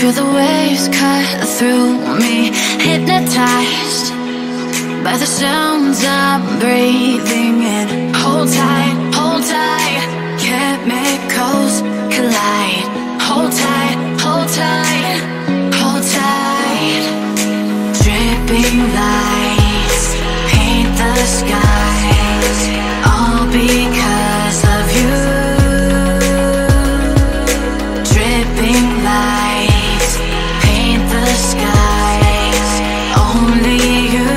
feel the waves cut through me, hypnotized by the sounds I'm breathing in. Hold tight, chemicals collide. Hold tight, hold tight. Dripping lights paint the skies, all because of you. Dripping lights paint the skies, only you.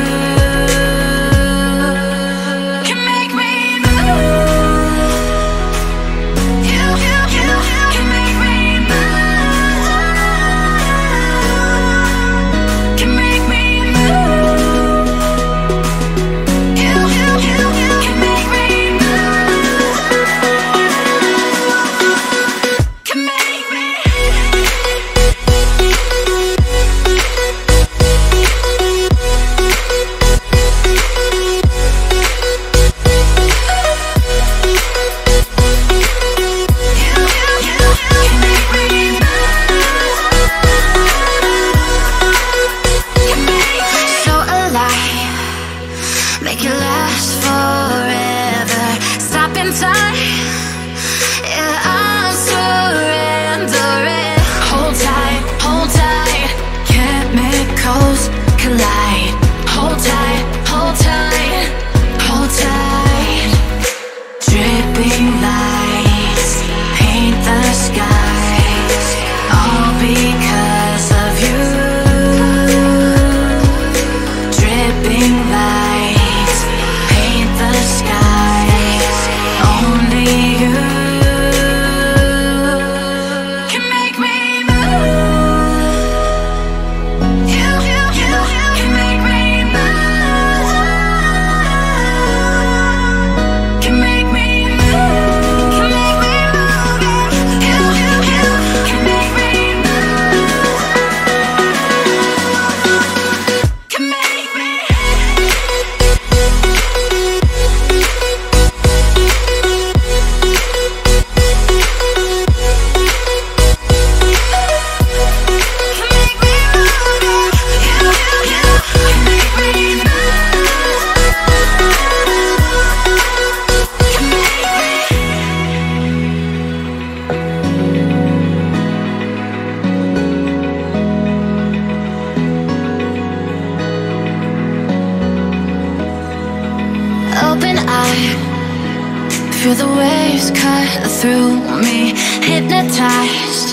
Feel the waves cut through me, hypnotized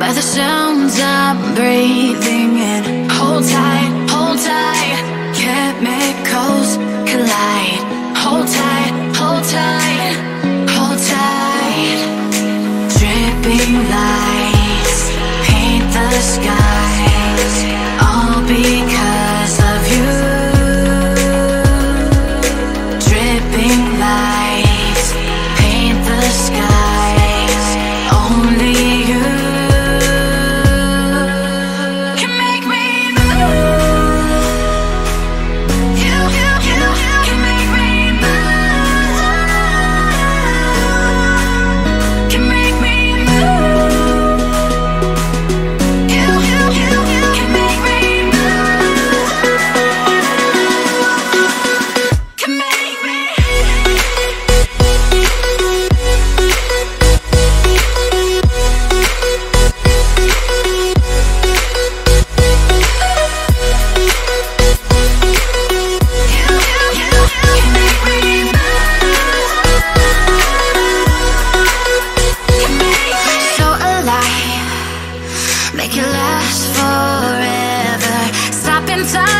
by the sounds I'm breathing in. Hold tight, chemicals collide. Hold tight, hold tight. Dripping lights paint the skies, all because of you. Make it last forever. Stop in time.